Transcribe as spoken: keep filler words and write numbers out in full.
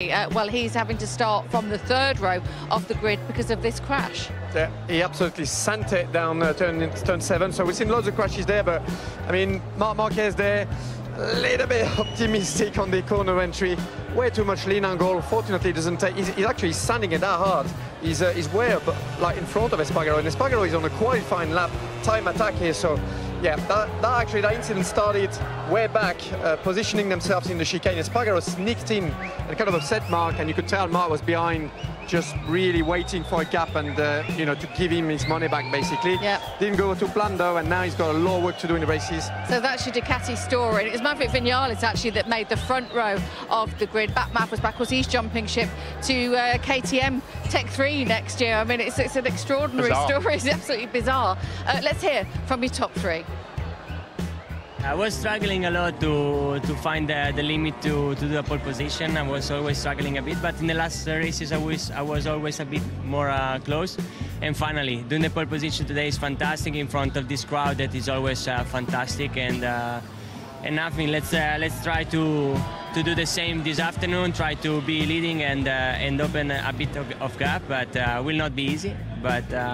Uh, well, he's having to start from the third row of the grid because of this crash. Yeah, he absolutely sent it down uh, turn, turn seven, so we've seen loads of crashes there, but, I mean, Marc Marquez there, a little bit optimistic on the corner entry, way too much lean angle, fortunately doesn't take, he's, he's actually sanding it that hard, he's, uh, he's way up, like, in front of Espargaro, and Espargaro is on a qualifying lap time attack here, so... Yeah, that, that actually, that incident started way back, uh, positioning themselves in the chicane. Espargaro sneaked in and kind of upset Marc, and you could tell Marc was behind, just really waiting for a gap and, uh, you know, to give him his money back, basically. Yep. Didn't go to plan, though, and now he's got a lot of work to do in the races. So that's your Ducati story. And it was Mavic Vignale, actually, that made the front row of the grid. Backmap was backwards. He's jumping ship to uh, K T M Tech three next year. I mean, it's, it's an extraordinary bizarre story. It's absolutely bizarre. Uh, let's hear from your top three. I was struggling a lot to, to find the, the limit to, to the pole position. I was always struggling a bit, but in the last races I was, I was always a bit more uh, close. And finally, doing the pole position today is fantastic in front of this crowd that is always uh, fantastic. And, uh, and nothing, let's, uh, let's try to, to do the same this afternoon, try to be leading and, uh, and open a bit of, of gap, but uh, will not be easy. But, uh,